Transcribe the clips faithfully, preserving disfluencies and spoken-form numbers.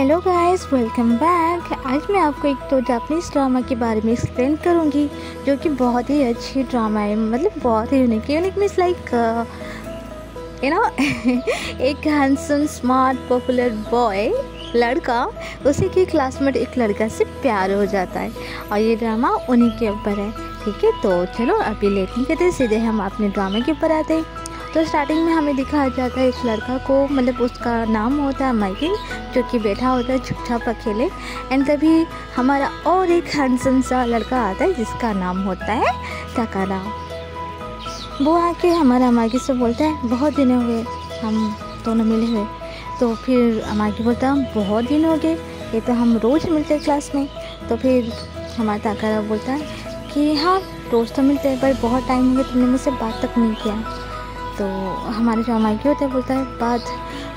Hello guys, welcome back. आज मैं आपको एक तो जापानीज़ ड्रामा के बारे में एक्सप्लेन करूँगी जो कि बहुत ही अच्छी ड्रामा है। मतलब बहुत ही unique unique means like you know एक हैंडसम स्मार्ट पॉपुलर बॉय लड़का उसी के क्लासमेट एक लड़का से प्यार हो जाता है और ये ड्रामा उन्हीं के ऊपर है। ठीक है, तो चलो अभी लेट नहीं करते, सीधे हम अपने ड्रामा के ऊपर आते हैं। तो स्टार्टिंग में हमें दिखाया जाता है इस लड़का को, मतलब उसका नाम होता है माइकिन, जो कि बैठा होता है चुपचाप अकेले। एंड तभी हमारा और एक हैंडसम सा लड़का आता है जिसका नाम होता है तकारा। वो आके हमारा माइकिन से बोलता है बहुत दिन हो गए हम दोनों मिले हुए। तो फिर माइकिन बोलता है बहुत दिन हो गए, ये तो हम रोज़ मिलते हैं क्लास में। तो फिर हमारा तकारा बोलता है कि हाँ रोज़ तो मिलते हैं पर बहुत टाइम हो गया, तुमने मुझसे बात तक नहीं किया। तो हमारे जो माइक होता है बोलता है बात,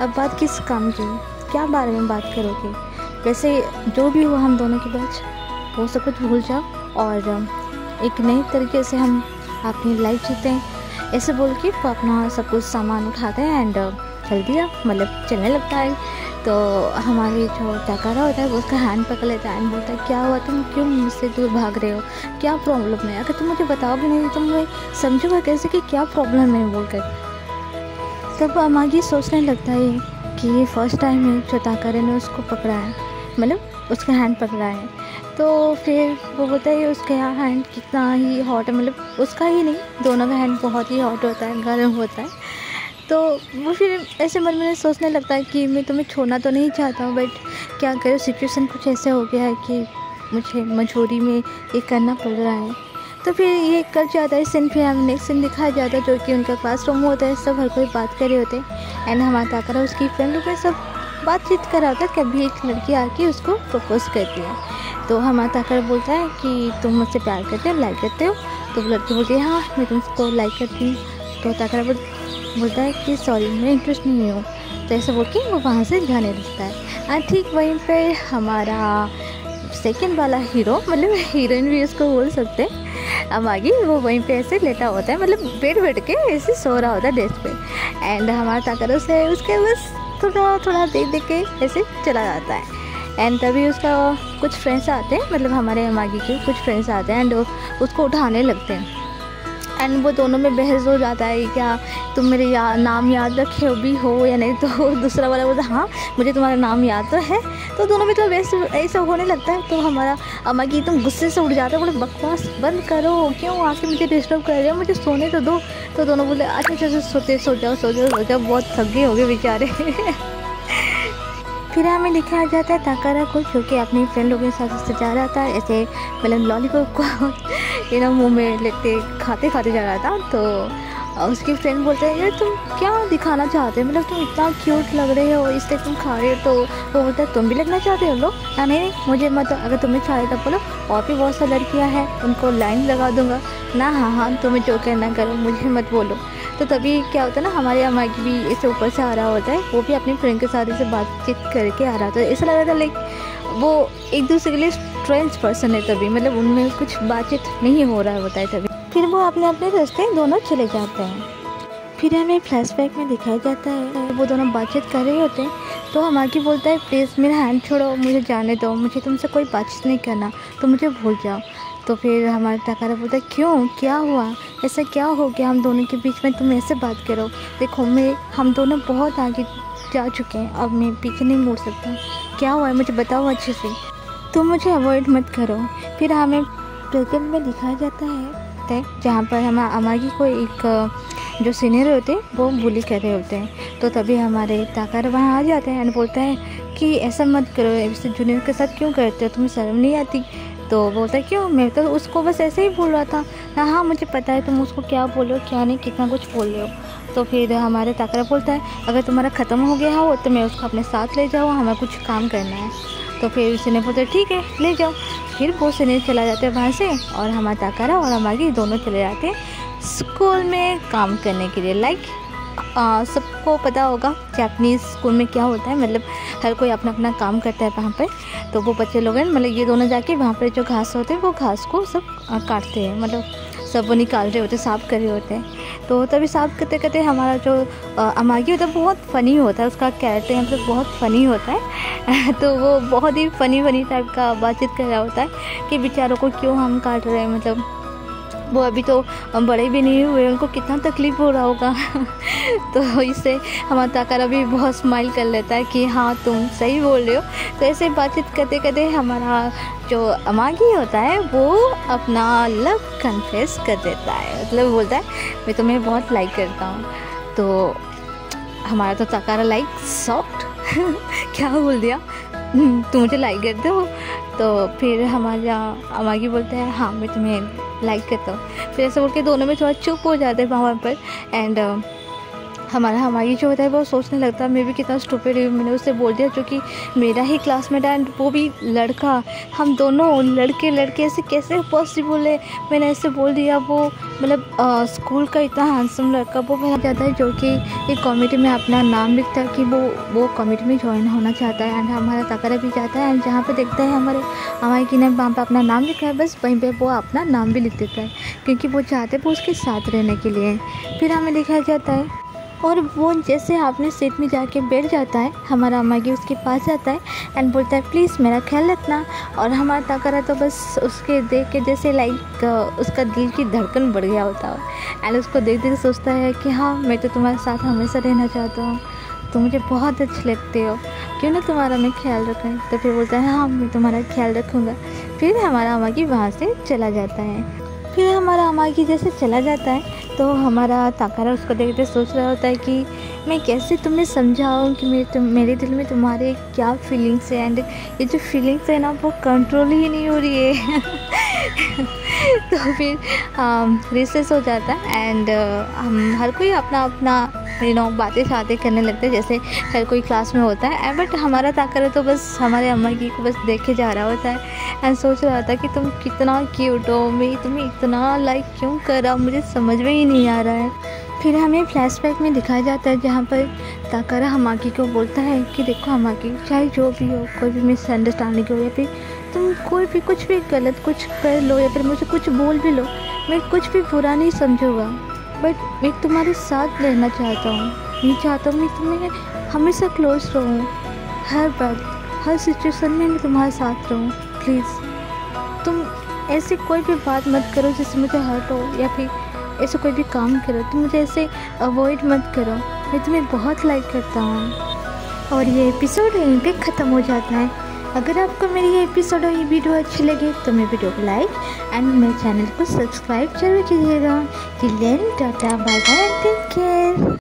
अब बात किस काम की, क्या बारे में बात करोगे, वैसे जो भी हुआ हम दोनों के बीच वो सब कुछ भूल जाओ और एक नए तरीके से हम अपनी लाइफ जीते हैं। ऐसे बोल के वो अपना सब कुछ सामान उठाते हैं एंड चल दिया, मतलब चलने लगता है। तो हमारे जो तकारा होता है वो उसका हैंड पकड़ लेता है एंड बोलता है क्या हुआ, तुम क्यों मुझसे दूर भाग रहे हो, क्या प्रॉब्लम है, अगर तुम मुझे बताओगे नहीं तो मैं समझूंगा कैसे कि क्या प्रॉब्लम है बोलकर। तब अमागी सोचने लगता है कि ये फर्स्ट टाइम है जो तकारा ने उसको पकड़ा है, मतलब उसका हैंड पकड़ा है। तो फिर वो बोलता है उसका हैंड कितना ही हॉट है, मतलब उसका ही नहीं दोनों का हैंड बहुत ही हॉट होता है, गर्म होता है। तो वो फिर ऐसे मन में सोचने लगता है कि मैं तुम्हें छोड़ना तो नहीं चाहता हूँ बट क्या करूँ, सिचुएशन कुछ ऐसे हो गया है कि मुझे मजबूरी में ये करना पड़ रहा है। तो फिर ये कर जाता है सीन। फिर हम नेक्स्ट सीन दिखाया जाता है जो कि उनका क्लासरूम होता है, सब हर कोई बात कर रहे होते हैं एंड हमारा तकारा उसकी फ्रेंड लोग सब बातचीत कर रहा होता है। कभी एक लड़की आके उसको प्रपोज करती है। तो हमारा तकारा बोलता है कि तुम मुझसे प्यार करते हो, लाइक करते हो। तो लड़की बोलती है हाँ मैं तुमको लाइक करती हूँ। तो तकारा बोलता है कि सॉरी मैं इंटरेस्ट नहीं हूँ। तो ऐसे बोल के वो वहाँ से जाने लगता है। एंड ठीक वहीं पे हमारा सेकंड वाला हीरो, मतलब हीरोइन भी इसको बोल सकते हैं, अमागी, वो वहीं पे ऐसे लेटा होता है, मतलब बैठ बैठ के ऐसे सो रहा होता है डेस्क पे। एंड हमारा तकारा से उसके बस थोड़ा थोड़ा देख देख के ऐसे चला जाता है। एंड तभी उसका कुछ फ्रेंड्स आते हैं, मतलब हमारे अमागी के कुछ फ्रेंड्स आते हैं एंड उसको उठाने लगते हैं। एंड वो दोनों में बहस हो जाता है क्या तुम मेरे या, नाम याद रखे हो भी हो या नहीं। तो दूसरा वाला बोलता हाँ मुझे तुम्हारा नाम याद तो है। तो दोनों में तो वैसे ऐसा होने लगता है। तो हमारा अमागी तुम गुस्से से उठ जाता है, बोले बकवास बंद करो, क्यों आके मुझे डिस्टर्ब कर रहे हो, मुझे सोने तो दो। तो दोनों बोले अच्छा अच्छा सोते सो जाओ सो जाओ सो जाओ, बहुत थक गए हो गए बेचारे। फिर हमें दिखाया जाता है तकारा को जो कि अपने फ्रेंड लोगों के साथ उससे जा रहा था, ऐसे मतलब लॉलीपॉप को ये ना मुंह में लेते खाते खाते जा रहा था। तो उसकी फ्रेंड बोलते हैं यार तुम क्या दिखाना चाहते हो, मतलब तुम इतना क्यूट लग रहे हो इसलिए तुम खा रहे हो। तो वो बोलता है तुम भी लगना चाहते हो लोग, या नहीं मुझे मत, अगर तुम्हें चाहिए तो बोलो और भी बहुत सारी लड़कियाँ हैं उनको लाइन लगा दूँगा ना, हाँ हाँ तुम्हें जो कहना करो मुझे मत बोलो। तो तभी क्या होता है ना हमारे अमागी भी ऐसे ऊपर से आ रहा होता है, वो भी अपने फ्रेंड के साथ ऐसे बातचीत करके आ रहा था। ऐसा लग रहा था लाइक वो एक दूसरे के लिए स्ट्रेंज पर्सन है, तभी मतलब उनमें कुछ बातचीत नहीं हो रहा होता है। तभी फिर वो अपने अपने रास्ते दोनों चले जाते हैं। फिर हमें फ्लैशबैक में दिखाया जाता है वो दोनों बातचीत कर रहे होते हैं। तो अमागी बोलता है प्लीज़ मेरा हैंड छोड़ो, मुझे जाने दो, मुझे तुमसे कोई बातचीत नहीं करना, तो मुझे भूल जाओ। तो फिर हमारा तकारा बोलता है क्यों क्या हुआ, ऐसा क्या हो गया हम दोनों के बीच में, तुम ऐसे बात करो, देखो मैं हम दोनों बहुत आगे जा चुके हैं, अब मैं पीछे नहीं मुड़ सकता, क्या हुआ है मुझे बताओ अच्छे से, तुम मुझे अवॉइड मत करो। फिर हमें प्रेजेंट में दिखाया जाता है जहाँ पर हम अमागी को एक जो सीनियर होते हैं वो बुली कर रहे होते हैं। तो तभी हमारे तकारा वहाँ आ जाते हैं और बोलता है कि ऐसा मत करो, ऐसे जूनियर के साथ क्यों करते हो, तुम्हें शर्म नहीं आती। तो बोलता है क्यों, मैं तो उसको बस ऐसे ही बोल रहा था ना, हाँ मुझे पता है तुम उसको क्या बोल रहे हो क्या नहीं, कितना कुछ बोल रहे हो। तो फिर हमारे तकारा बोलता है अगर तुम्हारा ख़त्म हो गया हो तो मैं उसको अपने साथ ले जाऊँ, हमें कुछ काम करना है। तो फिर उसने बोलता ठीक है ले जाओ। फिर वो सीनियर चला जाता है वहाँ से और हमारा तकारा और अमागी दोनों चले जाते हैं स्कूल में काम करने के लिए। लाइक सबको पता होगा जापनीज़ स्कूल में क्या होता है, मतलब हर कोई अपना अपना काम करता है वहाँ पर। तो वो बच्चे लोग हैं, मतलब ये दोनों जाके वहाँ पर जो घास होते हैं वो घास को सब काटते हैं, मतलब सब वो निकाल रहे होते, साफ़ कर रहे होते हैं। तो तभी साफ़ करते करते हमारा जो अमागी होता है बहुत फ़नी होता है, उसका कैरेक्टर मतलब बहुत फ़नी होता है। तो वो बहुत ही फ़नी फ़नी टाइप का बातचीत कर रहा होता है कि बेचारों को क्यों हम काट रहे हैं, मतलब वो अभी तो बड़े भी नहीं हुए, उनको कितना तकलीफ़ हो रहा होगा। तो इससे हमारा ताकारा भी बहुत स्माइल कर लेता है कि हाँ तुम सही बोल रहे हो। तो ऐसे बातचीत करते करते हमारा जो अमागी होता है वो अपना लव कन्फेस कर देता है, मतलब बोलता है मैं तुम्हें बहुत लाइक करता हूँ। तो हमारा तो ताकारा लाइक सॉफ्ट क्या बोल दिया, तुम मुझे लाइक करते हो। तो फिर हमारा अमागी बोलता है हाँ मैं तुम्हें लाइक करता हूँ। फिर ऐसे बोल के दोनों में थोड़ा चुप हो जाते हैं वहाँ पर। एंड हमारा हमारी जो होता है वो सोचने लगता है मैं भी कितना स्टूपिड हूँ, मैंने उससे बोल दिया जो कि मेरा ही क्लासमेट है एंड वो भी लड़का, हम दोनों लड़के लड़के ऐसे कैसे पॉसिबल है, मैंने ऐसे बोल दिया। वो मतलब स्कूल का इतना हैंडसम लड़का वो बन जाता है जो कि एक कॉमेडी में अपना नाम लिखता है कि वो वो कॉमेडी में ज्वाइन होना चाहता है। एंड हमारा ताकारा भी जाता है एंड जहाँ पर देखता है हमारे हमारे कि वहाँ पर अपना नाम लिखा है, बस वहीं पर वो अपना नाम भी लिख देता है क्योंकि वो चाहते हैं वो उसके साथ रहने के लिए। फिर हमें देखा जाता है और वो जैसे आपने सीट में जाके बैठ जाता है, हमारा अमागी उसके पास जाता है एंड बोलता है प्लीज़ मेरा ख्याल रखना। और हमारा ताकारा तो बस उसके देख के जैसे लाइक उसका दिल की धड़कन बढ़ गया होता है एंड उसको देख देख सोचता है कि हाँ मैं तो तुम्हारे साथ हमेशा रहना चाहता हूँ, तो मुझे बहुत अच्छे लगते हो, क्यों ना तुम्हारा मैं ख्याल रखें। तो फिर बोलता है हाँ मैं तुम्हारा ख्याल रखूँगा। फिर हमारा अमागी वहाँ से चला जाता है। फिर हमारा अमागी जैसे चला जाता है तो हमारा ताकारा उसको देखते सोच रहा होता है कि मैं कैसे तुम्हें समझाऊं कि मेरे तुम मेरे दिल में तुम्हारे क्या फीलिंग्स है एंड ये जो फीलिंग्स है ना वो कंट्रोल ही नहीं हो रही है। तो फिर रिसेस हो जाता है एंड हम हर कोई अपना अपना यू नो बातें शातें करने लगते हैं जैसे हर कोई क्लास में होता है। बट हमारा ताकारा तो बस हमारे अमागी को बस देखे जा रहा होता है एंड सोच रहा होता है कि तुम कितना क्यूट हो, मैं तुम्हें इतना लाइक क्यों कर रहा हूँ, मुझे समझ में ही नहीं आ रहा है। फिर हमें फ्लैशबैक में दिखाया जाता है जहाँ पर ताकारा अमागी को बोलता है कि देखो अमागी, चाहे जो भी हो, कोई भी मिसअंडरस्टैंडिंग हो या फिर तुम कोई भी कुछ भी गलत कुछ कर लो या फिर मुझे कुछ बोल भी लो, मैं कुछ भी बुरा नहीं समझूँगा, बट मैं तुम्हारे साथ रहना चाहता हूँ। मैं चाहता हूँ मैं तुम्हें हमेशा क्लोज रहूँ, हर बात हर सिचुएशन में मैं तुम्हारे साथ रहूँ। प्लीज़ तुम ऐसी कोई भी बात मत करो जिससे मुझे हर्ट हो या फिर ऐसे कोई भी काम करो, तुम मुझे ऐसे अवॉइड मत करो, मैं तुम्हें बहुत लाइक करता हूँ। और ये एपिसोड यहीं पर ख़त्म हो जाता है। अगर आपको मेरी ये एपिसोड और ये वीडियो अच्छी लगे तो मेरे वीडियो को लाइक एंड मेरे चैनल को सब्सक्राइब जरूर कीजिएगा। Till then tata bye bye, take care.